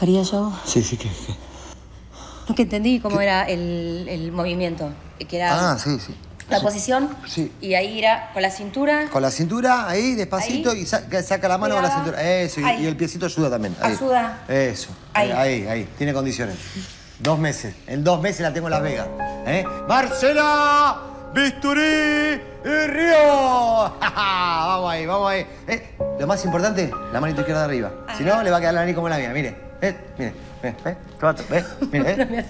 ¿Farías algo? Sí, sí, que... No, que entendí cómo era el movimiento. Que era sí. La posición. Sí. Y ahí era con la cintura. Con la cintura, ahí, despacito, ahí. Y saca la mano. Miraba. Con la cintura. Eso, y el piecito ayuda también. Ahí. Ayuda. Eso. Ahí. Tiene condiciones. 2 meses. En 2 meses la tengo en Las Vegas. ¡Marcela! ¡Bisturí! ¡Y Río! Vamos ahí. Lo más importante, la manito izquierda arriba. Ajá. Si no, le va a quedar la nariz como la mía. Mire.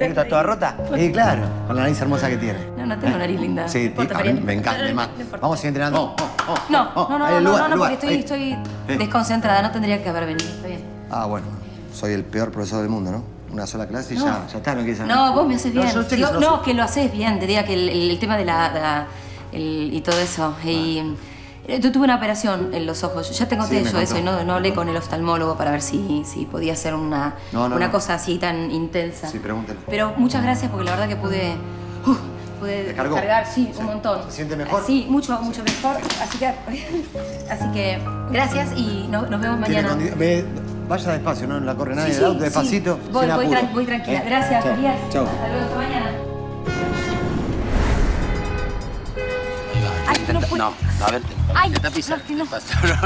¿Está toda rota? Claro, con la nariz hermosa que tiene. No tengo nariz linda. Sí, a mí me encanta, además. Vamos a seguir entrenando. No, porque estoy desconcentrada. No tendría que haber venido, está bien. Bueno, soy el peor profesor del mundo, ¿no? Una sola clase y no. ya está, no quieres hacer. No, vos me haces bien. Que lo haces bien, te diga que el tema de y todo eso. Yo tuve una operación en los ojos, ya tengo tello eso, y no hablé con el oftalmólogo para ver si podía hacer una cosa así tan intensa. Sí, pregúntale. Pero muchas gracias porque la verdad que pude descargar un montón. ¿Se siente mejor? Sí, mucho mejor. Así que gracias y nos vemos mañana. Vaya despacio, no la corre nadie, auto, despacito. Sí. Voy tranquila. Gracias, Farías. Chao. Hasta luego, hasta mañana. A ver, te tapiza.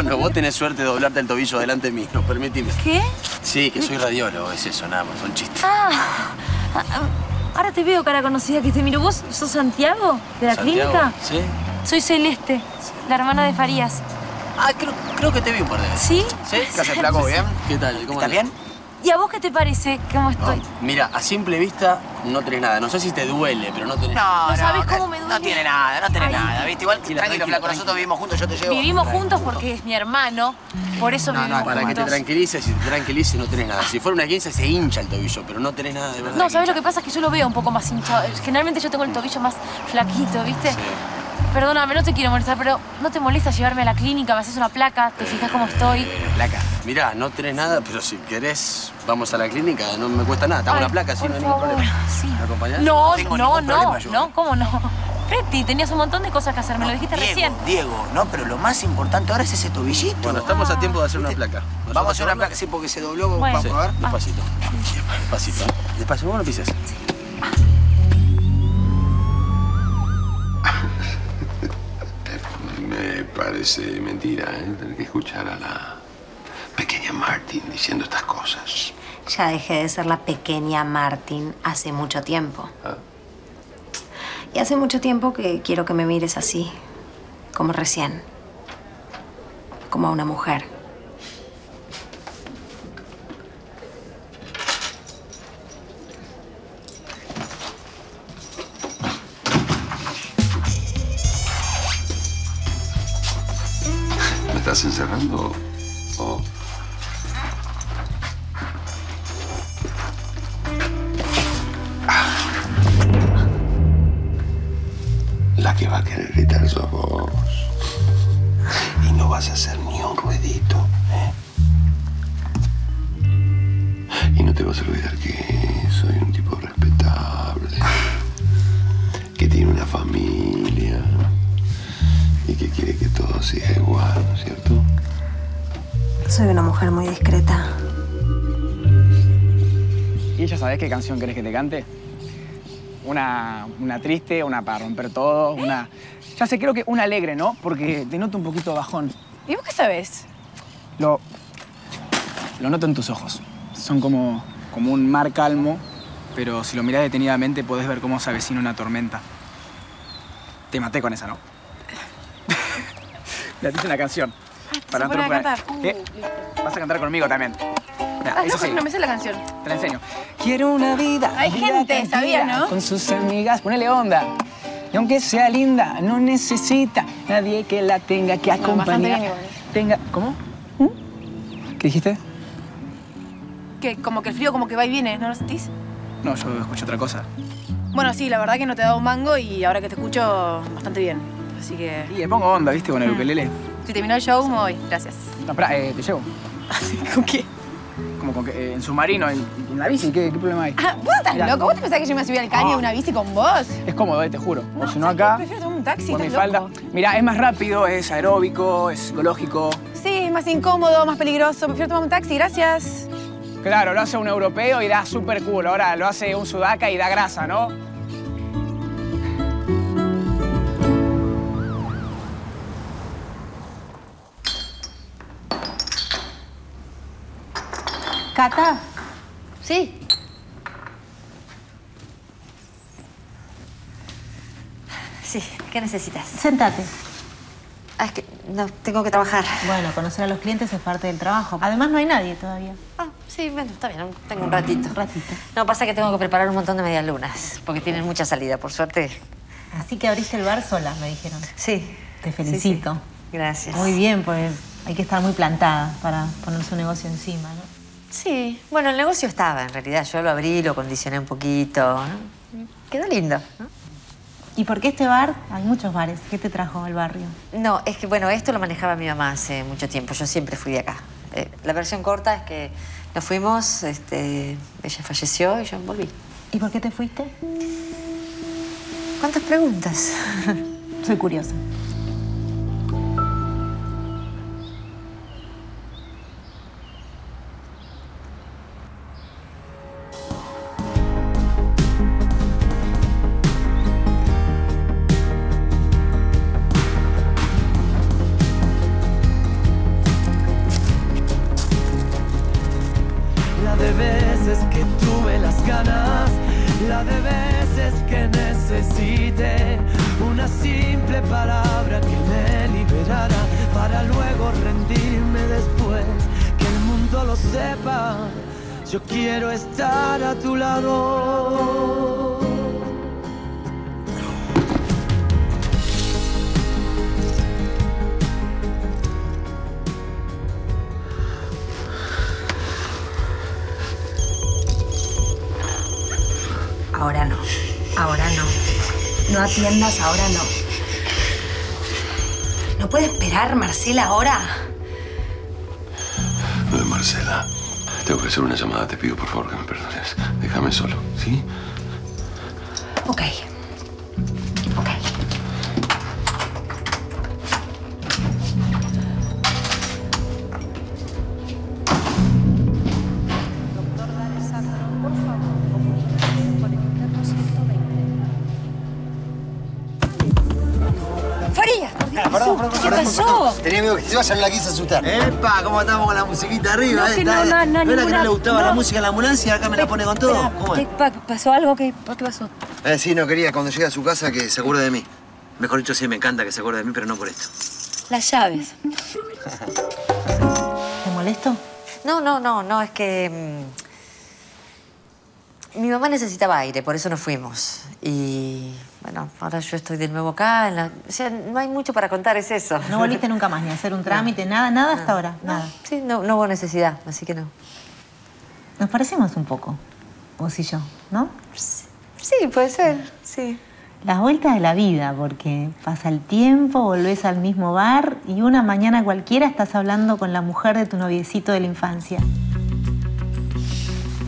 No, vos tenés suerte de doblarte el tobillo delante de mí, no, permitime. ¿Qué? Sí, que soy radiólogo, es eso, nada más, un chiste. Ahora te veo, cara conocida, que te miro. ¿Vos sos Santiago, de la clínica? Sí. Soy Celeste, la hermana de Farías. Creo que te vi un par de veces. ¿Sí? ¿Sí? ¿Qué haces, flaco? ¿Bien? ¿Qué tal? ¿Estás bien? ¿Y a vos qué te parece? ¿Cómo estoy? Mira, a simple vista no tenés nada. No sé si te duele, pero no tenés nada. No sabés cómo me duele. No tiene nada, ¿viste? Igual, tranquilo, flaco. Nosotros vivimos juntos, yo te llevo. Vivimos juntos porque es mi hermano. Por eso vivimos juntos. Para que te tranquilices, si te tranquilices no tenés nada. Si fuera una 15 se hincha el tobillo, pero no tenés nada de verdad. No, ¿sabés lo que pasa? Es que yo lo veo un poco más hinchado. Generalmente yo tengo el tobillo más flaquito, ¿viste? Sí. Perdóname, no te quiero molestar, pero ¿no te molesta llevarme a la clínica? Me haces una placa, te fijas cómo estoy. Placa. Mirá, no tenés nada, pero si querés, vamos a la clínica, no me cuesta nada. Te hago una placa, si no hay ningún problema. Sí. ¿Me acompañás? No, ¿cómo no? Preti, tenías un montón de cosas que hacer, me lo dijiste recién. Diego, no, pero lo más importante ahora es ese tobillito. Bueno, estamos a tiempo de hacer una placa. Vamos a hacer una placa, sí, porque se dobló, vamos a probar. Despacito. Despacito. Despacio, vos no pisas. Sí. Me parece mentira, tener que escuchar a la pequeña Martin diciendo estas cosas. Ya dejé de ser la pequeña Martin hace mucho tiempo. Y hace mucho tiempo que quiero que me mires así, como recién. Como a una mujer. ¿Estás encerrando o...? La que va a querer gritar sos vos. Y no vas a hacer ni un ruidito, Y no te vas a olvidar que soy un tipo respetable, que tiene una familia... Y que quiere que todo siga igual, ¿no es cierto? Soy una mujer muy discreta. ¿Y ya sabés qué canción querés que te cante? Una triste, una para romper todo, una... Ya sé, creo que una alegre, ¿no? Porque te noto un poquito bajón. ¿Y vos qué sabés? Lo noto en tus ojos. Son como un mar calmo, pero si lo mirás detenidamente podés ver cómo se avecina una tormenta. Te maté con esa, ¿no? Le hice una canción. Para poner a cantar. Vas a cantar conmigo también. No me sé la canción. Te la enseño. Quiero una vida. Hay gente, sabía, ¿no? Con sus amigas, ponele onda. Y aunque sea linda, no necesita nadie que la tenga que acompañar. ¿Cómo? ¿Qué dijiste? Que como que el frío como que va y viene, ¿no lo sentís? No, yo escucho otra cosa. Bueno, sí, la verdad que no te he dado un mango y ahora que te escucho bastante bien. Así que... Y le pongo onda, ¿viste? Con el ukelele. Si terminó el show, me voy. Gracias. No, espera, te llevo. ¿Con qué? Como con que en submarino, en la bici. ¿Qué problema hay? ¿Vos estás loco? ¿Vos te pensás que yo me subí al caño de una bici con vos? Es cómodo, te juro. No, si no acá... Prefiero tomar un taxi, estás loco. Mirá, es más rápido, es aeróbico, es ecológico. Sí, es más incómodo, más peligroso. Prefiero tomar un taxi, gracias. Claro, lo hace un europeo y da súper cool. Ahora lo hace un sudaca y da grasa, ¿no? Cata. Sí. Sí, ¿qué necesitas? Sentate. Ah, es que no, tengo que trabajar. Bueno, conocer a los clientes es parte del trabajo. Además, no hay nadie todavía. Ah, sí, bueno, está bien. Tengo un ratito. Un ratito. No, pasa que tengo que preparar un montón de medialunas, porque tienen mucha salida, por suerte. Así que abriste el bar sola, me dijeron. Sí. Te felicito. Sí, sí. Gracias. Muy bien, pues hay que estar muy plantada para ponerse un negocio encima, ¿no? Sí. Bueno, el negocio estaba, en realidad. Yo lo abrí, lo condicioné un poquito, ¿no? Quedó lindo, ¿no? ¿Y por qué este bar? Hay muchos bares. ¿Qué te trajo al barrio? No, es que, bueno, esto lo manejaba mi mamá hace mucho tiempo. Yo siempre fui de acá. La versión corta es que nos fuimos, ella falleció y yo volví. ¿Y por qué te fuiste? ¿Cuántas preguntas? Soy curiosa. Atiendas ahora, no. ¿No puede esperar, Marcela, ahora? No es Marcela. Tengo que hacer una llamada. Te pido, por favor, que me perdones. Déjame solo, ¿sí? Ok. Ok. Tenía miedo que se vaya, no la quise asustar. ¡Epa! ¿Cómo estamos con la musiquita arriba? No, que no era que no le gustaba la música a la ambulancia, acá me la pone con todo. ¿Cómo es? ¿Pasó algo? ¿Qué pasó? Sí, no quería cuando llegue a su casa que se acuerde de mí. Mejor dicho, sí, me encanta que se acuerde de mí, pero no por esto. Las llaves. ¿Te molesto? No, es que... Mi mamá necesitaba aire, por eso nos fuimos. Y... Bueno, ahora yo estoy de nuevo acá. O sea, no hay mucho para contar, es eso. No volviste nunca más ni a hacer un trámite, nada hasta ahora. Nada. Sí, no hubo necesidad, así que no. Nos parecemos un poco, vos y yo, ¿no? Sí, puede ser, sí. Las vueltas de la vida, porque pasa el tiempo, volvés al mismo bar y una mañana cualquiera estás hablando con la mujer de tu noviecito de la infancia.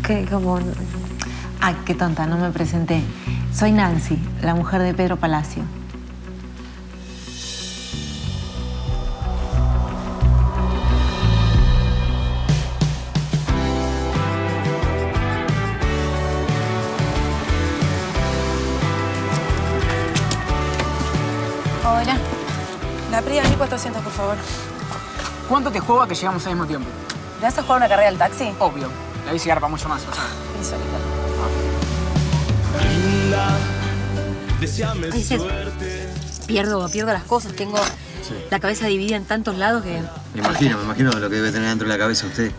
¿Qué? ¿Cómo? Ah, qué tonta, no me presenté. Soy Nancy, la mujer de Pedro Palacio. Hola. La PRI a 1400, por favor. ¿Cuánto te juego a que llegamos al mismo tiempo? ¿Le vas a jugar una carrera al taxi? Obvio. La bici garpa mucho más, o sea. Insólita. Ay, pierdo las cosas, tengo la cabeza dividida en tantos lados que... Me imagino de lo que debe tener dentro de la cabeza usted.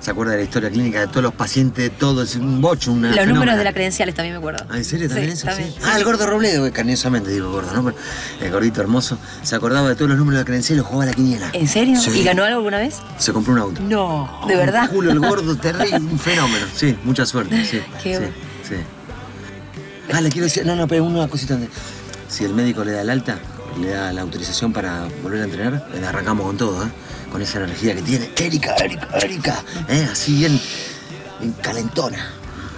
¿Se acuerda de la historia clínica de todos los pacientes? Todo es un bocho, una... Los fenómena. Números de las credenciales también me acuerdo. ¿Ah, en serio? ¿También eso? También. Sí. Ah, el gordo Robledo, cariñosamente digo gordo, ¿no? El gordito hermoso. Se acordaba de todos los números de la credencial y los jugaba a la quiniela. ¿En serio? Sí. ¿Y ganó algo alguna vez? Se compró un auto. No, ¿de verdad? Un culo, el gordo, terrible, un fenómeno. Sí, mucha suerte, sí. Qué bueno. Sí. Ah, le quiero decir... No, pero una cosita antes. Si el médico le da el alta, le da la autorización para volver a entrenar, le arrancamos con todo, ¿eh? Con esa energía que tiene. Erika. Así bien calentona.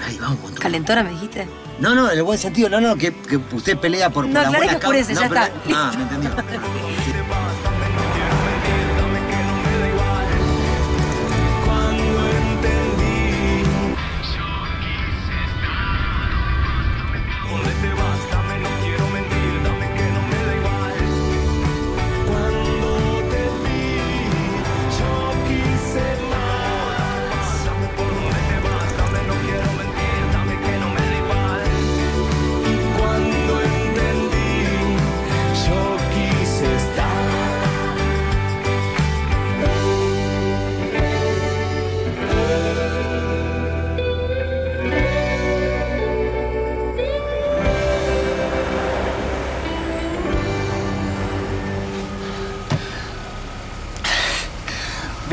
Ahí vamos con todo. ¿Calentona me dijiste? No, en el buen sentido. No, que usted pelea por las buenas causas. No, claro que oscurece, ya está. Ah, me entendí.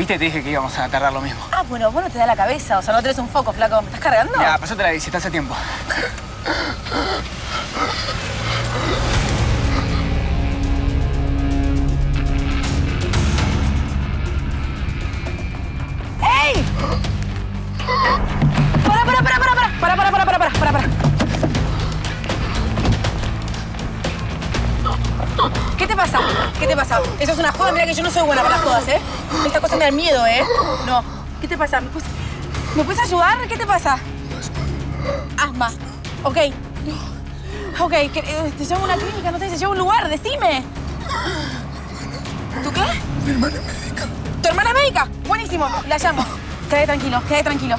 ¿Viste? Te dije que íbamos a tardar lo mismo. Ah, bueno, vos no te da la cabeza. O sea, no tenés un foco, flaco. ¿Me estás cargando? Ya, pasate la bici, estás a tiempo. ¡Ey! Para. ¿Qué te pasa? ¿Qué te pasa? Eso es una joda, mira que yo no soy buena para las jodas, ¿eh? Estas cosas me dan miedo, ¿eh? No. ¿Qué te pasa? ¿Me puedes ayudar? ¿Qué te pasa? Asma. Ok. Ok, te llevo a una clínica, no te llevo a un lugar, decime. ¿Tú qué? Mi hermana es médica. ¿Tu hermana es médica? Buenísimo, la llamo. Quédate tranquilo, quédate tranquilo.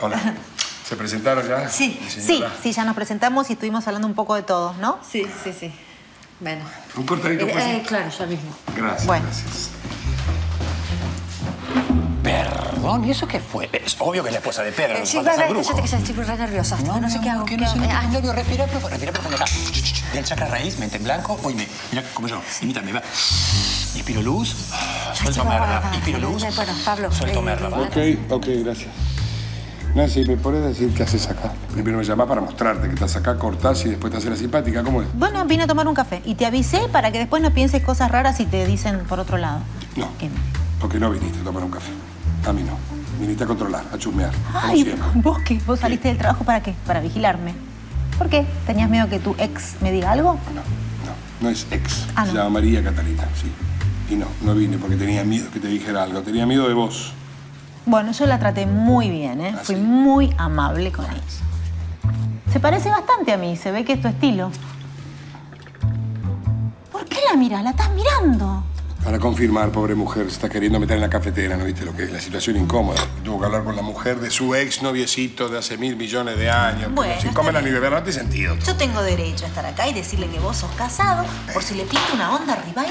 Hola. ¿Se presentaron ya? Sí, ya nos presentamos y estuvimos hablando un poco de todo, ¿no? Sí. Bueno. ¿Un cortadito? Claro, ya mismo. Gracias, bueno. Gracias. Perdón, ¿y eso qué fue? Es obvio que es la esposa de Pedro. Sí, yo estoy re nerviosa. No sé qué hago. No, respira profundo. Respira profundo acá. Del chakra raíz, mente en blanco. Oye, mira como yo. Imítame, va. Inspiro luz. Suelto merda. Inspiro luz. Bueno, Pablo. Suelto merda, ¿va? Ok, gracias. Nancy, ¿me podés decir qué haces acá? Primero me llamás para mostrarte que estás acá, cortás y después te haces la simpática. ¿Cómo es? Bueno, vine a tomar un café y te avisé para que después no pienses cosas raras y te dicen por otro lado. No, ¿qué? Porque no viniste a tomar un café. A mí no. Viniste a controlar, a chusmear. Ay, ¿vos qué? ¿Vos saliste del trabajo para qué? Para vigilarme. ¿Por qué? ¿Tenías miedo que tu ex me diga algo? No es ex. Se llama María Catalina, sí. Y no vine porque tenía miedo que te dijera algo. Tenía miedo de vos. Bueno, yo la traté muy bien, ¿eh? Fui muy amable con ella. Se parece bastante a mí, se ve que es tu estilo. ¿Por qué la mirás? La estás mirando. Para confirmar, pobre mujer, se está queriendo meter en la cafetera, ¿no viste lo que es? La situación incómoda. Tuvo que hablar con la mujer de su ex noviecito de hace 1000 millones de años. Bueno, sin comerla ni beberla, no tiene sentido. Yo tengo derecho a estar acá y decirle que vos sos casado, por si le pinta una onda revival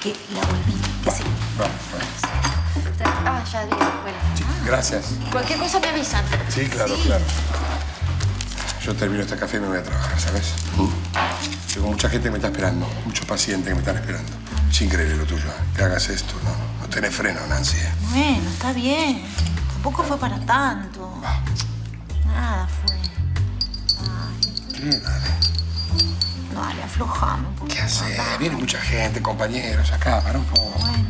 que la volviste. Vamos. Ah, ya, Diego, bueno. Sí, gracias. Cualquier cosa me avisan. Sí, claro. Yo termino este café y me voy a trabajar, ¿sabes? Tengo mucha gente que me está esperando, muchos pacientes que me están esperando. Es increíble lo tuyo, que hagas esto, no tenés freno, Nancy. Bueno, está bien. Tampoco fue para tanto. Nada fue. Ay. Sí, dale, aflojame un poco. ¿Qué haces? Viene mucha gente, compañeros, acá, para un poco. Bueno.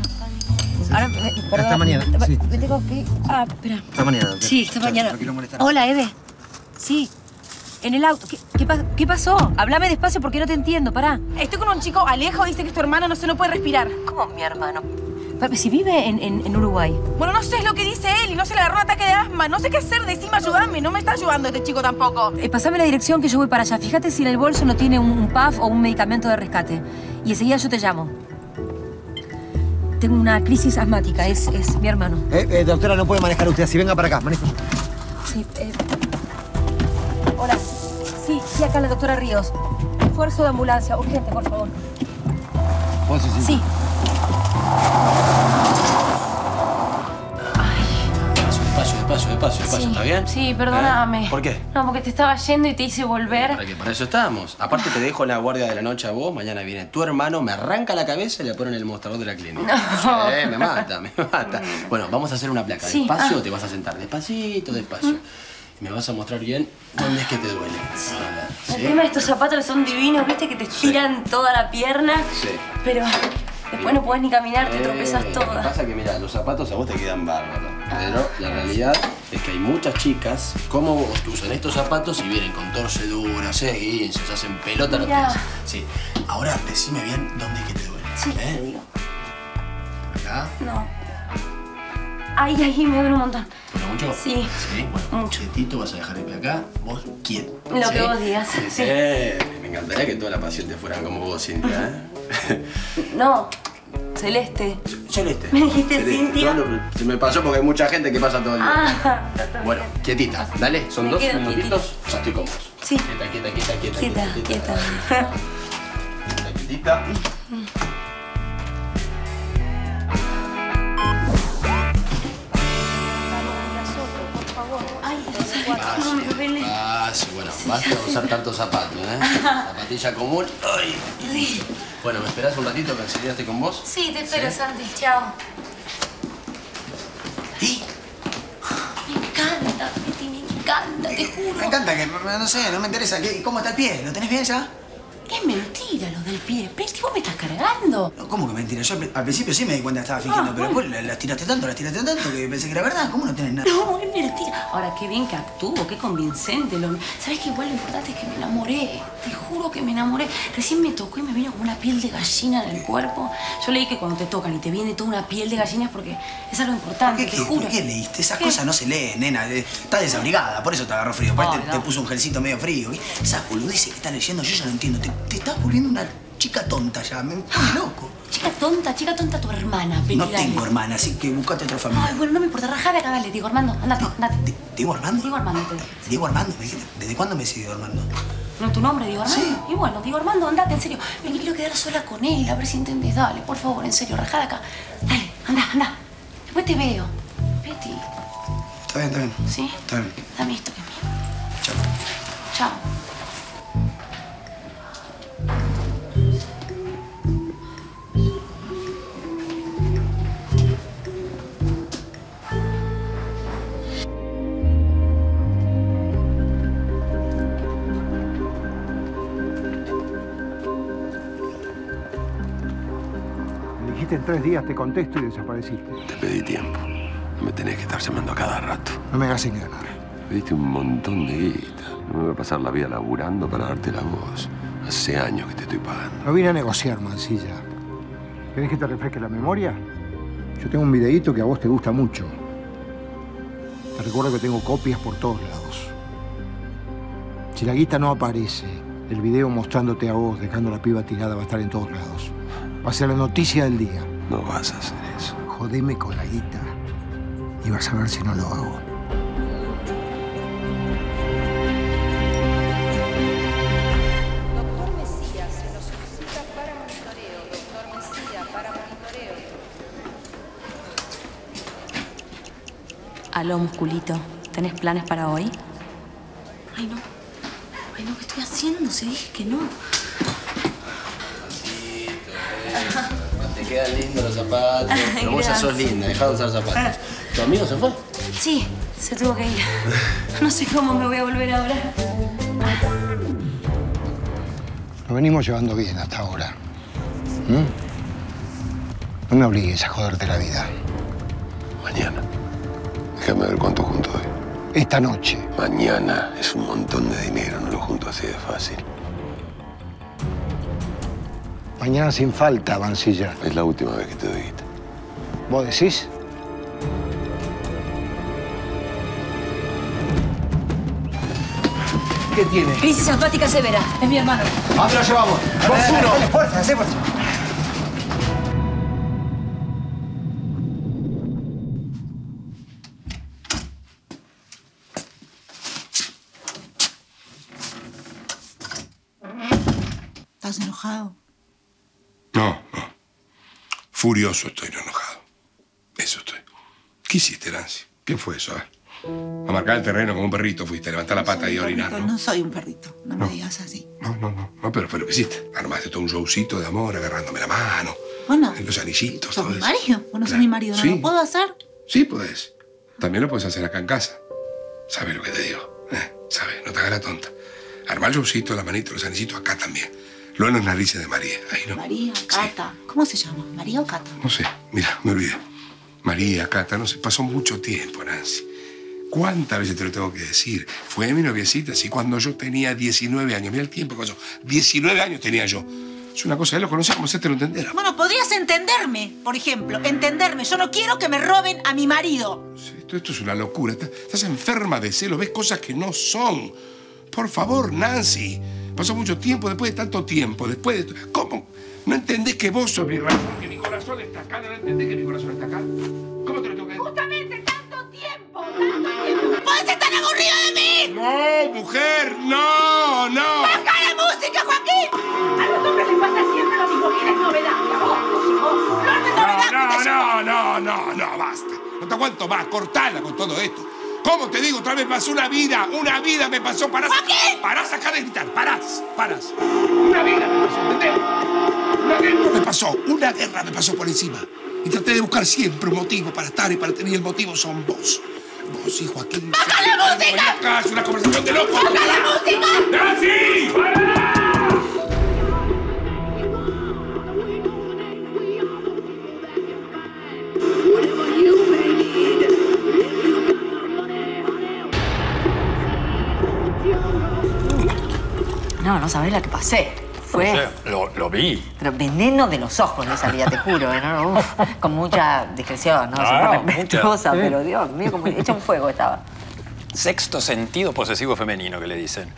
Ahora, perdón. Hasta mañana. Me tengo que... Ah, espera. Hasta mañana. Sí, hasta mañana. No quiero molestar. Hola, Eve. Sí. En el auto. ¿Qué pasó? Háblame despacio porque no te entiendo. Pará. Estoy con un chico, Alejo, dice que es tu hermano, no puede respirar. ¿Cómo mi hermano? Si vive en Uruguay. Bueno, no sé, es lo que dice él y no se le agarró un ataque de asma. No sé qué hacer, decime, ayúdame. No me está ayudando este chico tampoco. Pasame la dirección que yo voy para allá. Fíjate si en el bolso no tiene un PAF o un medicamento de rescate. Y enseguida yo te llamo. Tengo una crisis asmática, es mi hermano. Doctora, no puede manejar usted así. Venga para acá, maneja. Sí, Hola. Sí, acá la doctora Ríos. Esfuerzo de ambulancia, urgente, por favor. ¿Vos sí? Sí. Despacio, sí. ¿Está bien? Sí, perdóname. ¿Por qué? No, porque te estaba yendo y te hice volver. ¿Para qué? Para eso estábamos. Aparte te dejo la guardia de la noche a vos, mañana viene tu hermano, me arranca la cabeza y la pone en el mostrador de la clínica. No. Me mata. Bueno, vamos a hacer una placa. Sí. Despacio te vas a sentar, despacito. Y me vas a mostrar bien dónde es que te duele. Sí. El tema de estos zapatos son divinos, viste que te estiran toda la pierna. Sí. Pero... después no podés ni caminar, te tropezas toda. Lo que pasa es que, mira, los zapatos a vos te quedan bárbaros. Pero la realidad es que hay muchas chicas como vos que usan estos zapatos y vienen con torceduras, se hacen pelota los pies. Sí. Ahora decime bien dónde es que te duele. Sí, te digo. ¿Acá? No. Ahí me duele un montón. ¿Te duele mucho? Sí. Sí, bueno, mucho. Quietito, vas a dejar el pie acá, vos quieto. Lo ¿sí? que vos digas. Sí, sí. Me encantaría que todas las pacientes fueran como vos, Cintia, ¿eh? No, Celeste. Celeste. ¿Me dijiste Celeste. Cintia? No, se me pasó porque hay mucha gente que pasa todo el día. Ah, está bueno, bien. Quietita, dale, son me dos minutitos, ya estoy con vos. Sí. Quieta. Quietita. Bueno, basta de usar tantos zapatos, ¿eh? Zapatilla común. Ay. Sí. Bueno, ¿me esperás un ratito que enseñaste con vos? Sí, te espero, ¿sí? Santi. Chao. ¿Y? Me encanta, te juro. Me encanta que, no sé, no me interesa. ¿Cómo está el pie? ¿Lo tenés bien ya? ¡Qué mentira lo del pie! Pesti, vos me estás cargando. No, ¿cómo que mentira? Yo al principio sí me di cuenta que estaba fingiendo, pero bueno. Después las tiraste tanto que pensé que era verdad. ¿Cómo no tenés nada? No, es mentira. Ahora, qué bien que actúo, qué convincente. ¿Sabés que igual lo importante es que me enamoré? Te juro que me enamoré. Recién me tocó y me vino como una piel de gallina en el cuerpo. Yo leí que cuando te tocan y te viene toda una piel de gallina es porque es algo importante, te juro. ¿Por qué leíste? Esas cosas no se leen, nena. Estás desabrigada, por eso te agarró frío. Aparte te puso un gelcito medio frío. Esas boludeces que estás leyendo yo ya no entiendo. Te estás volviendo una chica tonta ya, me pone loco. Chica tonta tu hermana, Pedro. No tengo hermana, así que buscate otra familia. Ay, bueno, no me importa, rajame acá, dale, Diego Armando, andate, andate. ¿Diego Armando? Diego Armando, te dije. Diego Armando, ¿desde cuándo me sigue Diego Armando? ¿No tu nombre, Diego Armando? Sí. Y bueno, Diego Armando, andate, en serio. Me quiero quedar sola con él, a ver si entendés, dale, por favor, en serio, rajada acá. Dale, anda. Después te veo. Peti. Está bien. ¿Sí? Está bien. Dame esto que es mío. Chao. En 3 días te contesto y desapareciste. Te pedí tiempo. No me tenés que estar llamando a cada rato. No me hagas engañar. Pediste un montón de guita. No me voy a pasar la vida laburando para darte la voz. Hace años que te estoy pagando. No vine a negociar, Mancilla. ¿Querés que te refresque la memoria? Yo tengo un videíto que a vos te gusta mucho. Te recuerdo que tengo copias por todos lados. Si la guita no aparece, el video mostrándote a vos, dejando a la piba tirada, va a estar en todos lados. Va a ser la noticia del día. No vas a hacer eso. Jodeme con la guita y vas a ver si no lo hago. Doctor Mesías, se nos solicita para monitoreo. Doctor Mesías, para monitoreo. Aló, musculito. ¿Tenés planes para hoy? Ay, no. ¿Qué estoy haciendo? Se dije que no. Te quedan lindos los zapatos. Pero vos ya sos linda, dejá de usar zapatos. ¿Tu amigo se fue? Sí, se tuvo que ir. No sé cómo me voy a volver ahora. Nos venimos llevando bien hasta ahora. No me obligues a joderte la vida. Mañana. Déjame ver cuánto junto hoy. Esta noche. Mañana es un montón de dinero, no lo junto así de fácil. Mañana sin falta, Mancilla. Es la última vez que te doy guita. ¿Vos decís? ¿Qué tiene? Crisis asmática severa. Es mi hermano. ¿Dónde lo llevamos? ¡Vos uno! ¡Dale, fuerza! ¡Hacé fuerza! ¿Estás enojado? No. Furioso estoy, no enojado. Eso estoy. ¿Qué hiciste, Nancy? ¿Qué fue eso? A marcar el terreno como un perrito fuiste, a levantar la pata y orinar, ¿no? No soy un perrito, no me digas así. No, pero fue lo que hiciste. Armaste todo un showcito de amor, agarrándome la mano. Bueno. Los anillitos, todo eso. ¿Sos mi marido? Bueno, sos mi marido, ¿no lo puedo hacer? Sí, podés. También lo podés hacer acá en casa. ¿Sabes lo que te digo? ¿Sabes? No te hagas la tonta. Armar el showcito, la manito, los anillitos acá también. Luego en las narices de María. Ahí no. María, Cata. Sí. ¿Cómo se llama? ¿María o Cata? No sé. Mira, me olvidé. María, Cata, no sé. Pasó mucho tiempo, Nancy. ¿Cuántas veces te lo tengo que decir? Fue mi noviecita, sí, cuando yo tenía 19 años. Mira el tiempo que pasó. 19 años tenía yo. Es una cosa, ya lo conocés, como hacerte lo entender. Bueno, podrías entenderme, por ejemplo. Entenderme. Yo no quiero que me roben a mi marido. Esto es una locura. Estás enferma de celo. Ves cosas que no son. Por favor, Nancy. Pasó mucho tiempo, después de tanto tiempo, después de... ¿Cómo? ¿No entendés que vos sos mi razón, que mi corazón está acá? ¿No entendés que mi corazón está acá? ¿Cómo te lo tengo que decir? Justamente, tanto tiempo, tanto tiempo. ¡Vos estás aburrido de mí! ¡No, mujer! ¡No, no! ¡Baja la música, Joaquín! A los hombres les pasa siempre lo mismo. ¿Quieres novedad? ¿A vos? ¡No, no, novedad! No, basta. No te aguanto más. Cortala con todo esto. ¿Cómo te digo? Otra vez más una vida me pasó. Parás. ¿Joaquín? Parás acá de gritar. Parás. Una vida me pasó, ¿entendés? Una guerra me pasó. Una guerra me pasó por encima. Y traté de buscar siempre un motivo para estar y para tener el motivo son vos. Vos y Joaquín. ¡Baja la música! Acá es una conversación de locos. ¡Baja la música! ¡Nancy! ¡Pará! No, no sabés la que pasé. Fue... No sé, lo vi. Pero veneno de los ojos le salía, te juro. ¿No? Uf, con mucha discreción, ¿no? Claro, mucha. Pero Dios mío, como hecha un fuego estaba. Sexto sentido posesivo femenino, que le dicen.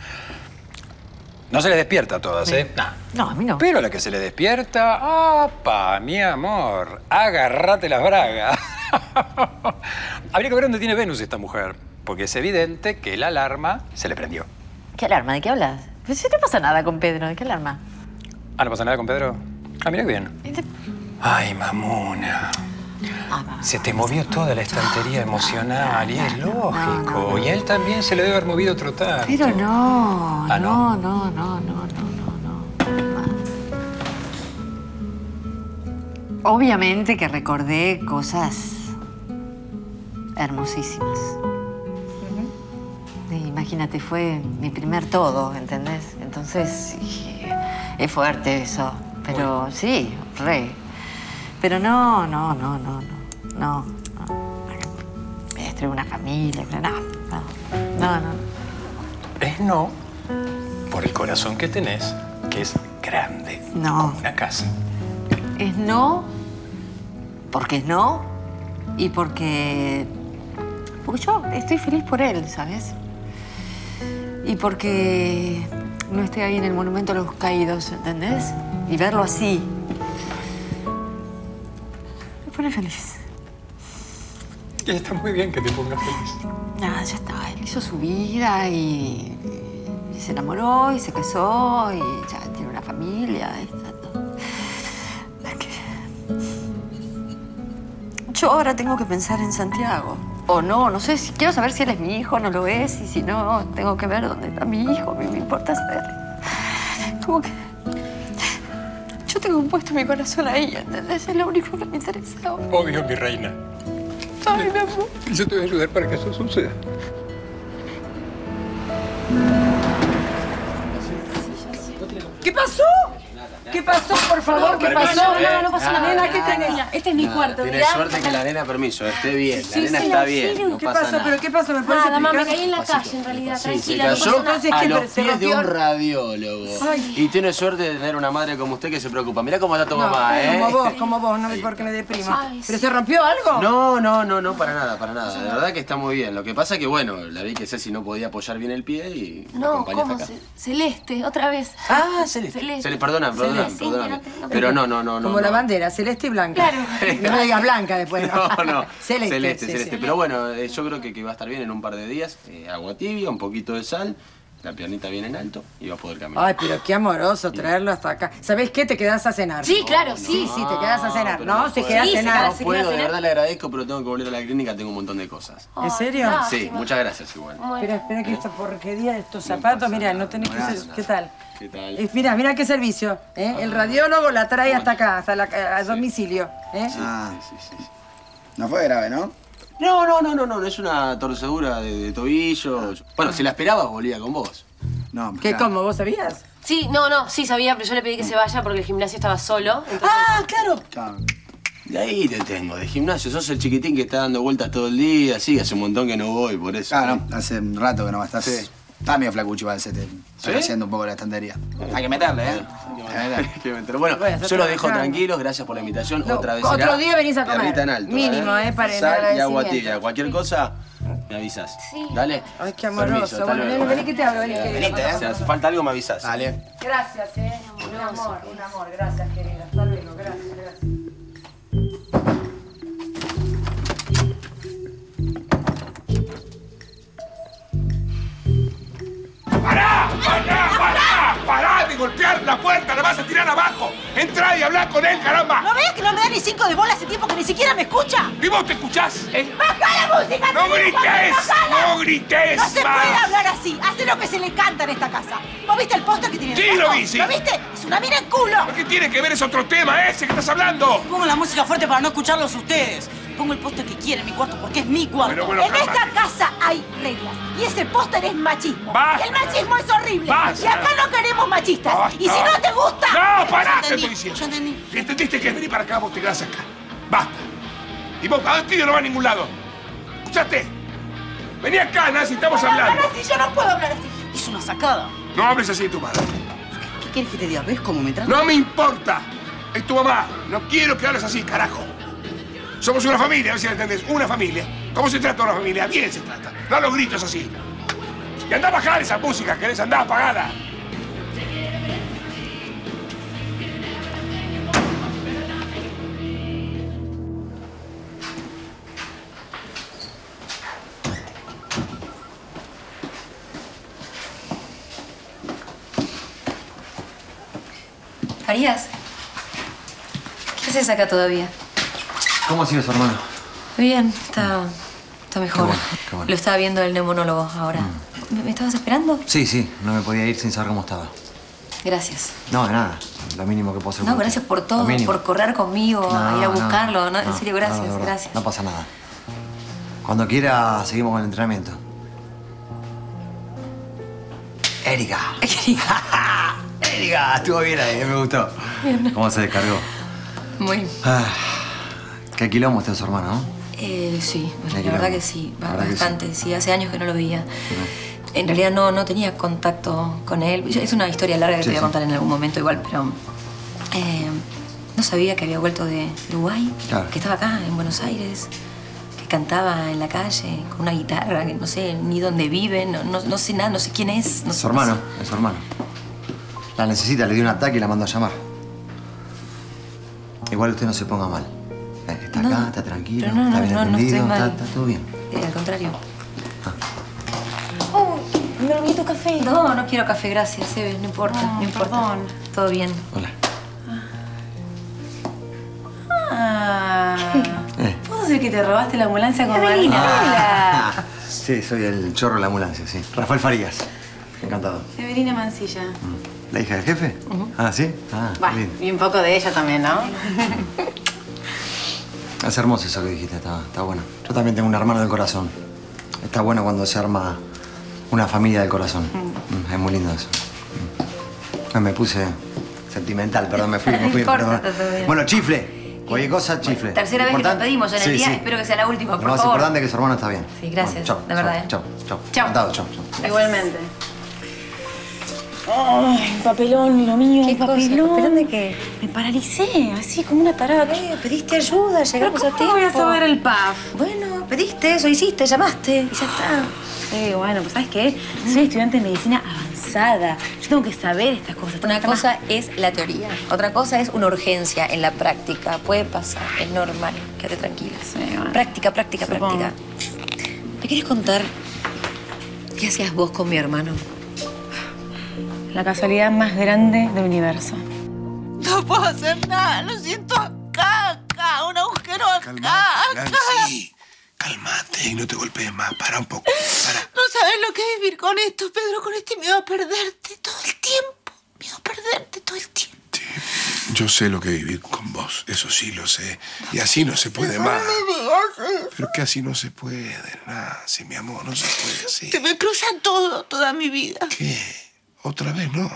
No se les despierta a todas, sí. ¿Eh? No, a mí no. Pero la que se le despierta... ¡Apa, mi amor! Agarrate las bragas. Habría que ver dónde tiene Venus esta mujer. Porque es evidente que la alarma se le prendió. ¿Qué alarma? ¿De qué hablas? Pero si no pasa nada con Pedro, ¿de qué alarma? Ah, ¿no pasa nada con Pedro? Ah, mira qué bien. Ay, mamona. Se te movió toda la estantería emocional y es lógico. Y a él también se le debe haber movido otro tanto. Pero no. Ah, no. No. Obviamente que recordé cosas hermosísimas. Imagínate, fue mi primer todo, ¿entendés? Entonces, es fuerte eso. Pero sí, re. Pero no. Destruir una familia, no. Es no por el corazón que tenés, que es grande, como una casa. Es no porque es no y porque yo estoy feliz por él, ¿sabes? Y porque no esté ahí en el Monumento a los Caídos, ¿entendés? Y verlo así me pone feliz. Y está muy bien que te pongas feliz. Nada, ya está. Él hizo su vida y se enamoró y se casó y ya tiene una familia. Yo ahora tengo que pensar en Santiago. O no sé, si quiero saber si él es mi hijo, no lo es, y si no, tengo que ver dónde está mi hijo, a mí me importa saber. Como que... Yo tengo puesto mi corazón ahí, ¿entendés? Es lo único que me interesa. Obvio, mi reina. Ay, mi amor. Yo te voy a ayudar para que eso suceda. ¿Qué pasó? ¿Qué pasó, por favor? ¿Qué pasó? No pasó nada. Nena, ¿qué tenés? Este es mi cuarto, mirá. Tienes suerte que la nena, permiso, esté bien. La nena está bien. ¿Qué pasó? ¿Pero qué pasó? ¿Me puedes explicar? Nada, mamá, me caí en la calle, en realidad. Tranquila. Se cayó a los pies de un radiólogo. Y tiene suerte de tener una madre como usted que se preocupa. Mirá cómo está tu mamá, ¿eh? Como vos. No es porque me deprimo. ¿Pero se rompió algo? No, para nada. La verdad que está muy bien. Lo que pasa que, bueno, la vi que Ceci no podía apoyar bien el pie y la acompañé hasta acá. Celeste, otra vez. Ah, Celeste. Perdona. Perdóname. Pero no. Como la bandera, celeste y blanca. Claro. No me digas blanca después. No. Celeste. Pero bueno, yo creo que va a estar bien en un par de días. Agua tibia, un poquito de sal, la piernita bien en alto y va a poder caminar. Ay, pero qué amoroso traerlo hasta acá. ¿Sabés qué? Te quedás a cenar. Sí, claro, sí, te quedás a cenar. No, te quedás a cenar. No puedo, de verdad le agradezco, pero tengo que volver a la clínica, tengo un montón de cosas. ¿En serio? Sí, muchas gracias igual. Espera que esta porquería de estos zapatos, mirá, no tenés que ser... ¿Qué tal? Mirá qué servicio, ¿eh? El radiólogo la trae hasta acá, a domicilio, ¿eh? Sí. No fue grave, ¿no? No, es una torcedura de tobillo. Bueno, si la esperabas, volvía con vos. No, ¿qué, cómo? ¿Vos sabías? Sí, sí sabía, pero yo le pedí que se vaya porque el gimnasio estaba solo. Entonces... ¡Ah, claro! De ahí te tengo, de gimnasio. Sos el chiquitín que está dando vueltas todo el día, hace un montón que no voy, por eso. Claro, hace un rato que no bastás. Sí. Está medio flacucho, parece. Te está haciendo un poco la estantería. Hay que meterle, ¿eh? Hay que meterle. Bueno, yo los dejo tranquilos. Gracias por la invitación. Otra vez otro día venís a comer. Alto, mínimo, ¿eh? Para el agradecimiento. Sal y agua tibia. Cualquier cosa, me avisas. Sí. Dale. Ay, qué amoroso. Bueno, vení que te hablo. Vení, venite, ¿eh? Si hace falta algo, me avisas. Dale. Gracias, ¿eh? Un amor, un amor. Gracias, querida. Hasta luego. Gracias, gracias. ¡Pará de golpear la puerta! ¡La vas a tirar abajo! ¡Entrá y hablá con él, caramba! ¿No ves que no me da ni 5 de bola hace tiempo que ni siquiera me escucha? ¿Y vos te escuchás? ¡Baja la música! ¡No grites! ¡No grites! ¡No se puede hablar así! Hace lo que se le canta en esta casa. ¿Vos viste el póster que tiene? ¡Sí, lo vi, sí! ¿Lo viste? ¡Es una mina en culo! ¿Pero qué tiene que ver? Es otro tema ese que estás hablando. Pongo la música fuerte para no escucharlos ustedes. Pongo el póster que quiera en mi cuarto porque es mi cuarto. Bueno, en esta casa hay reglas y ese póster es machismo. Basta. Y el machismo es horrible. Basta. Y acá no queremos machistas. Basta. Y si no te gusta... ¡No, pará! Te estoy diciendo. Yo entendí. Si entendiste que es venir para acá, vos te quedás acá. Basta. Y vos, tío, no va a ningún lado. ¿Escuchaste? Vení acá, Nancy, estamos hablando. Nancy, yo no puedo hablar así. Es una sacada. No hables así de tu madre. ¿Qué quieres que te diga? ¿Ves cómo me trata? No me importa. Es tu mamá. No quiero que hables así, carajo. Somos una familia, a ver si la entendés. Una familia. ¿Cómo se trata una familia? Bien se trata. No los gritos así. Y andá a bajar esa música, querés andar apagada. Farías, ¿qué haces acá todavía? ¿Cómo ha sido su hermano? Bien, está mejor. Qué bueno. Lo estaba viendo el neumonólogo ahora. ¿Me estabas esperando? Sí. No me podía ir sin saber cómo estaba. Gracias. No, de nada. Lo mínimo que puedo hacer. No, gracias por todo. Por correr conmigo, ir a buscarlo. No, en serio, gracias. No, gracias. No pasa nada. Cuando quiera, seguimos con el entrenamiento. Erika. Erika, estuvo bien ahí. Me gustó. Bien. ¿Cómo se descargó? Muy. ¿Qué quilombo está su hermano, no? Sí, la verdad que sí, bastante. Sí, hace años que no lo veía. En realidad no tenía contacto con él. Es una historia larga que te voy a contar en algún momento igual, pero... no sabía que había vuelto de Uruguay, que estaba acá, en Buenos Aires, que cantaba en la calle con una guitarra, que no sé ni dónde vive, no sé nada, no sé quién es. No sé, es su hermano. La necesita, le dio un ataque y la mandó a llamar. Igual usted no se ponga mal. Está acá, está tranquilo, está bien atendido, está todo bien. Al contrario. Uy, me olvidé tu café. No quiero café, gracias, Eve, no importa, no importa. Perdón. Todo bien. Hola. ¿Puedo decir que te robaste la ambulancia con Marina? Sí, soy el chorro de la ambulancia, sí. Rafael Farías, encantado. Severina Mancilla. ¿La hija del jefe? ¿Sí? Bueno, y un poco de ella también, ¿no? Es hermoso eso que dijiste, está bueno. Yo también tengo un hermano del corazón. Está bueno cuando se arma una familia del corazón. Es muy lindo eso. Me puse sentimental, perdón, me fui. Bueno, chifle. Cualquier cosa, chifle. Tercera vez que nos pedimos en el día, espero que sea la última, por favor. Lo más importante es que su hermano está bien. Sí, gracias, la verdad. Chau. Igualmente. Ay, papelón, lo mío. ¿Qué papelón? ¿Papelón de qué? Me paralicé, así como una tarada. Pediste ayuda, llegamos a tiempo. ¿Cómo voy a saber el PAF? Bueno, pediste eso, hiciste, llamaste y ya está. Sí, bueno, pues ¿sabes qué? Soy estudiante de medicina avanzada. Yo tengo que saber estas cosas. Una cosa es la teoría, otra cosa es una urgencia en la práctica. Puede pasar, es normal, quédate tranquila. Sí, bueno. Práctica. ¿Me querés contar qué hacías vos con mi hermano? La casualidad más grande del universo. No puedo hacer nada. Lo siento acá. Un agujero acá. Calmate, Nancy. Calmate y no te golpees más. Para un poco. Para. No sabes lo que es vivir con esto, Pedro. Con este miedo a perderte todo el tiempo. Sí. Yo sé lo que es vivir con vos. Eso sí lo sé. Y así no se puede más. Pero que así no se puede. Nancy, mi amor, no se puede así. Te me cruzan toda mi vida. ¿Qué? Otra vez, no.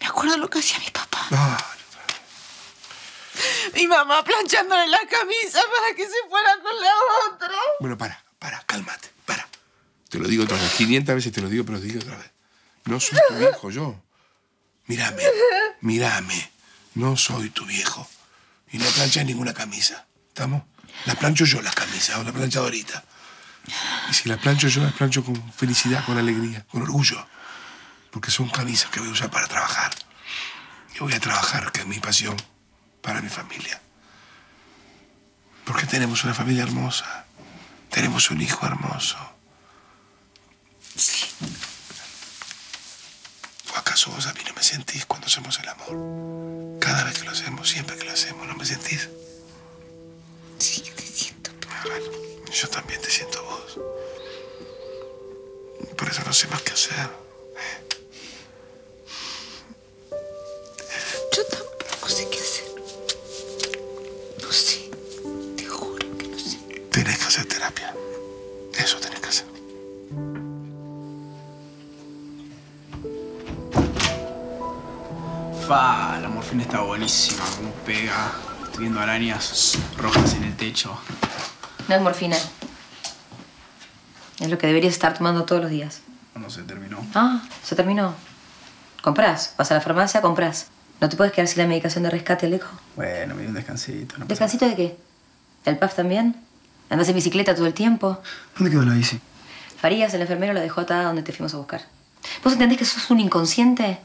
Me acuerdo lo que hacía mi papá. Mi mamá planchándole la camisa para que se fuera con la otra. Bueno, para, cálmate, para. Te Te lo digo otra vez. 500 veces te lo digo, pero te digo otra vez. No soy tu viejo yo. Mírame, mírame. No soy tu viejo. Y no planchas ninguna camisa. ¿Estamos? Las plancho yo las camisas, o la planchadorita. Y si las plancho yo, las plancho con felicidad, con alegría, con orgullo. Porque son camisas que voy a usar para trabajar. Yo voy a trabajar, que es mi pasión, para mi familia. Porque tenemos una familia hermosa. Tenemos un hijo hermoso. ¿O acaso vos a mí no me sentís cuando hacemos el amor? Cada vez que lo hacemos, siempre que lo hacemos, ¿no me sentís? Sí, yo te siento. Ah, bueno, yo también te siento vos. Por eso no sé más qué hacer. Yo tampoco sé qué hacer. No sé. Te juro que no sé. Tenés que hacer terapia. Eso tenés que hacer. Fa, la morfina está buenísima. Cómo pega. Estoy viendo arañas rojas en el techo. No es morfina. Es lo que deberías estar tomando todos los días. No, se terminó. Ah, se terminó. Comprás. Vas a la farmacia, comprás. ¿No te puedes quedar sin la medicación de rescate, Alejo? Bueno, me dio un descansito. No ¿Descansito pasa. De qué? ¿Del PAF también? ¿Andás en bicicleta todo el tiempo? ¿Dónde quedó la bici? Farías, el enfermero, la dejó atada donde te fuimos a buscar. ¿Vos entendés que sos un inconsciente?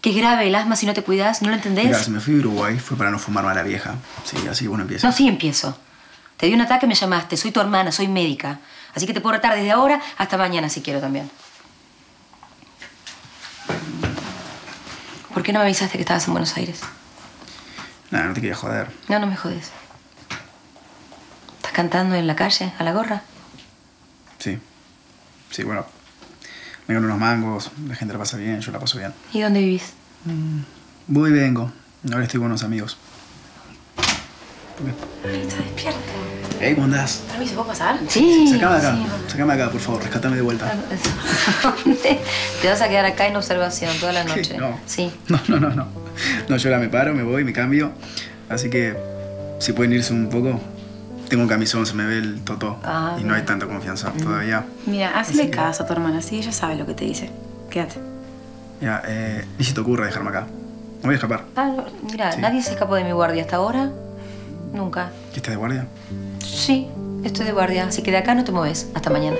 Que es grave el asma si no te cuidas, ¿no lo entendés? Mirá, si me fui a Uruguay fue para no fumar a la vieja. Sí, así vos no empiezas. No, sí empiezo. Te di un ataque, me llamaste. Soy tu hermana, soy médica. Así que te puedo retar desde ahora hasta mañana si quiero también. ¿Por qué no me avisaste que estabas en Buenos Aires? Nada, no te quería joder. No, no me jodes. ¿Estás cantando en la calle, a la gorra? Sí. Sí, bueno... Me ganan unos mangos, la gente la pasa bien, yo la paso bien. ¿Y dónde vivís? Voy y vengo. Ahora estoy con unos amigos. Está despierta. Hey, ¿cómo andás? ¿Permiso, puedo pasar? Sí. Sacame acá, sacame acá, por favor. Rescatame de vuelta. Te vas a quedar acá en observación toda la noche. ¿Qué? No. Sí. No. No, yo ahora me paro, me voy, me cambio. Así que, si pueden irse un poco... Tengo un camisón, se me ve el totó. Ah, y no hay tanta confianza todavía. Mira, hazle caso a tu hermana, sí, ella sabe lo que te dice. Quédate. Mira, ni se te ocurra dejarme acá. No voy a escapar. Ah, no, mira, sí. Nadie se escapó de mi guardia hasta ahora. Nunca. ¿Y estás de guardia? Sí, estoy de guardia. Así que de acá no te mueves. Hasta mañana.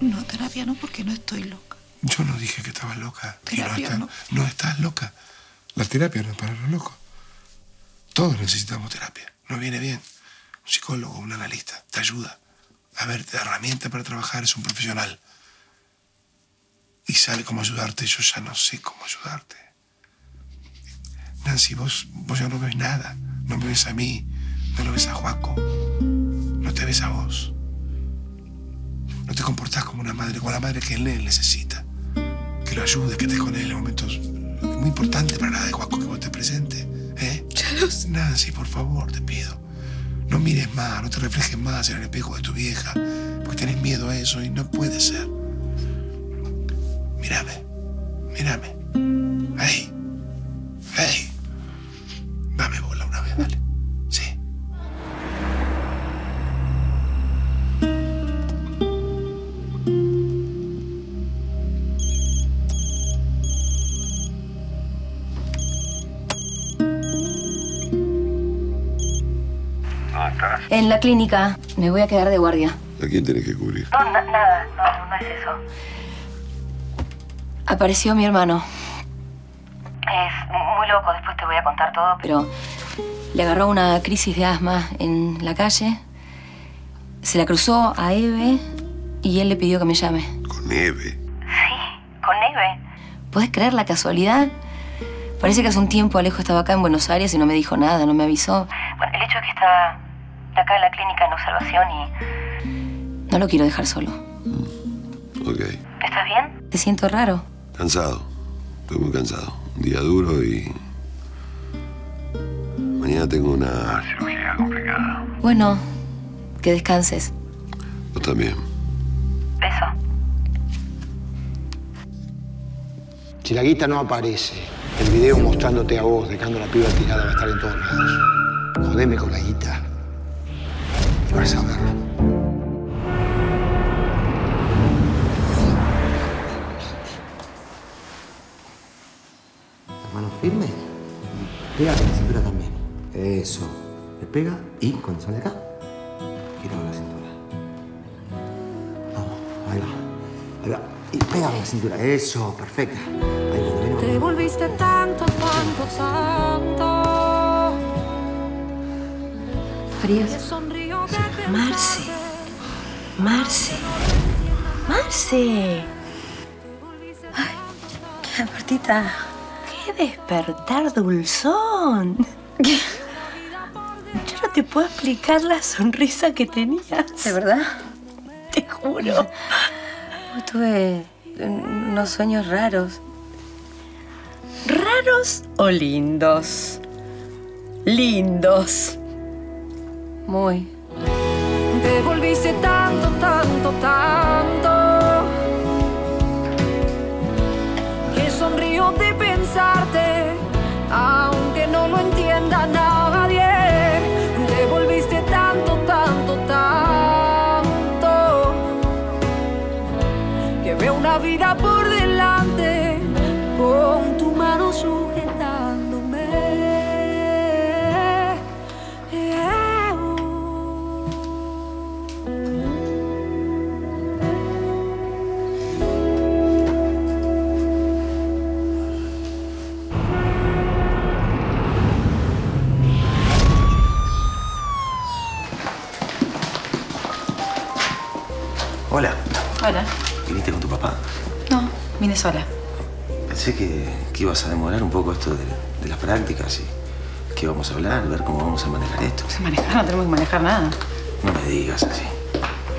No, terapia no, porque no estoy loca. Yo no dije que estabas loca. Terapia no. No estás loca. La terapia no es para los locos. Todos necesitamos terapia. Nos viene bien. Un psicólogo, un analista, te ayuda. A ver, te da herramienta para trabajar, es un profesional. Y sabe cómo ayudarte. Yo ya no sé cómo ayudarte. Nancy, vos ya no ves nada. No me ves a mí, no lo ves a Joaco. No te ves a vos. No te comportás como una madre, como la madre que él necesita. Que lo ayude, que estés con él en momentos... Es muy importante para la de Joaco que vos te presentes. Nancy, por favor, te pido. No mires más, no te reflejes más en el espejo de tu vieja. Porque tenés miedo a eso y no puede ser. Mírame. Mírame. Ahí. Ahí. Dame bola una vez, dale. Sí. En la clínica. Me voy a quedar de guardia. ¿A quién tenés que cubrir? No, nada. No es eso. Apareció mi hermano. Es muy loco, después te voy a contar todo, pero... Le agarró una crisis de asma en la calle. Se la cruzó a Eve y él le pidió que me llame. ¿Con Eve? Sí, con Eve. ¿Podés creer la casualidad? Parece que hace un tiempo Alejo estaba acá en Buenos Aires y no me dijo nada, no me avisó. Bueno, el hecho es que está... acá en la clínica en observación y... No lo quiero dejar solo. Ok. ¿Estás bien? Te siento raro. Cansado. Estoy muy cansado. Un día duro y... Mañana tengo una cirugía complicada. Bueno, que descanses. Vos también. Beso. Si la guita no aparece, el video mostrándote a vos, dejando a la piba tirada, va a estar en todos lados. Jodeme con la guita. para saberlo. Las manos firmes. Pega con la cintura también. Eso. Le pega y cuando sale acá, gira con la cintura. Vamos, ahí va. Ahí va. Y pega con la cintura. Eso, perfecta. Ahí va, ahí va. Te volviste tanto, tanto, tanto. Farías. Marce. Marce. Marce. Ay, qué partita. ¡Qué despertar dulzón! Yo no te puedo explicar la sonrisa que tenías. ¿De verdad? Te juro. Tuve unos sueños raros. ¿Raros o lindos? Lindos. Muy. Te volviste tanto, tanto, tanto. Que sonrío de pensarte, aunque no lo entienda nadie. Te volviste tanto, tanto, tanto. Que veo una vida por delante con tu mano sujetándome. Hola. Hola. ¿Viniste con tu papá? No, vine sola. Pensé que ibas a demorar un poco esto de las prácticas y que vamos a hablar, ver cómo vamos a manejar esto. ¿Vamos a manejar? No tenemos que manejar nada. No me digas así.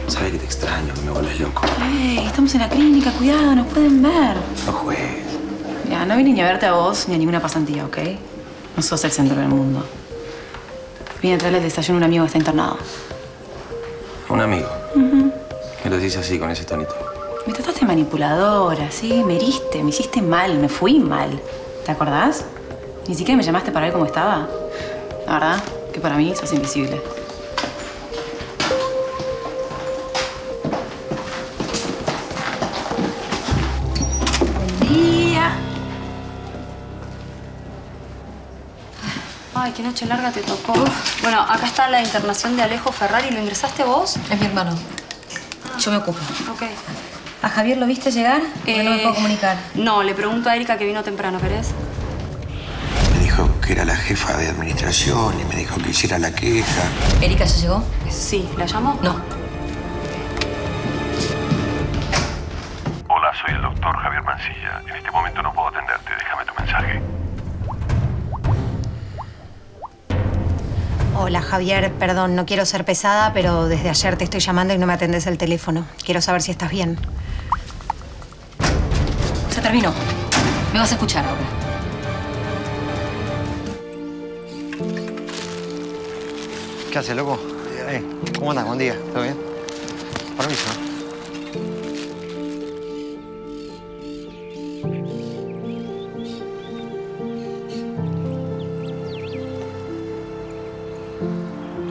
Sabes que te extraño, que me vuelves loco. Ey, estamos en la clínica, cuidado, nos pueden ver. No juegues. Mira, no vine ni a verte a vos ni a ninguna pasantía, ¿ok? No sos el centro del mundo. Vine a traerle el desayuno a un amigo que está internado. ¿Un amigo? Uh-huh. Me lo dices así, con ese tonito. Me trataste manipuladora, ¿sí? Me heriste, me hiciste mal, me fui mal. ¿Te acordás? Ni siquiera me llamaste para ver cómo estaba. La verdad, que para mí sos invisible. Buen día. Ay, qué noche larga te tocó. Bueno, acá está la internación de Alejo Ferrari. ¿Lo ingresaste vos? Es mi hermano. Yo me ocupo. Ok. ¿A Javier lo viste llegar? No me puedo comunicar. No, le pregunto a Erika que vino temprano, ¿querés? Me dijo que era la jefa de administración y me dijo que hiciera la queja. ¿Erika ya llegó? Sí. ¿La llamó? No. Hola, soy el doctor Javier Mancilla. En este momento no puedo atenderte. Déjame tu mensaje. Hola, Javier. Perdón, no quiero ser pesada, pero desde ayer te estoy llamando y no me atendés el teléfono. Quiero saber si estás bien. Se terminó. Me vas a escuchar ahora. ¿Qué haces, loco? ¿Cómo andas? Buen día. ¿Todo bien? Permiso.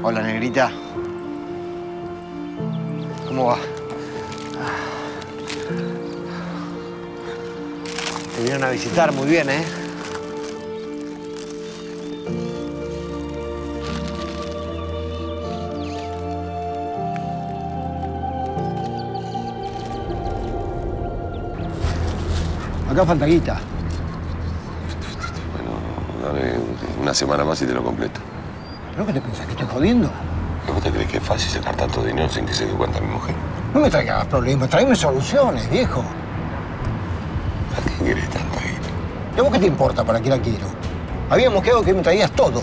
Hola, negrita. ¿Cómo va? Te vinieron a visitar muy bien, ¿eh? Acá falta guita. Bueno, dame una semana más y te lo completo. ¿Pero qué te pensás? ¿Que estoy jodiendo? ¿Vos te crees que es fácil sacar tanto dinero sin que se dé cuenta mi mujer? No me traigas problemas, tráeme soluciones, viejo. ¿Para qué querés tanto guita? ¿Y a vos qué te importa para qué la quiero? Habíamos quedado que me traías todo.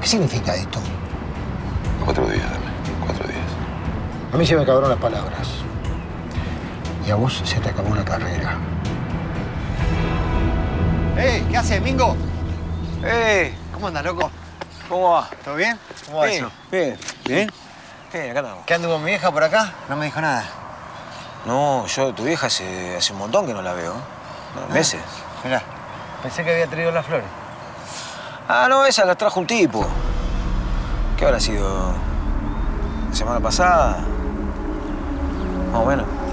¿Qué significa esto? 4 días, dame. 4 días. A mí se me acabaron las palabras. Y a vos se te acabó la carrera. ¿Qué haces, Mingo? ¿Cómo andas, loco? ¿Cómo va? ¿Todo bien? ¿Cómo va eso? Bien. ¿Bien? Bien, acá estamos. ¿Qué ando con mi vieja por acá? No me dijo nada. No, yo tu vieja hace un montón que no la veo. ¿Meses? Mirá, pensé que había traído las flores. Ah, no, esas las trajo un tipo. ¿Qué habrá sido? semana pasada. Más o menos.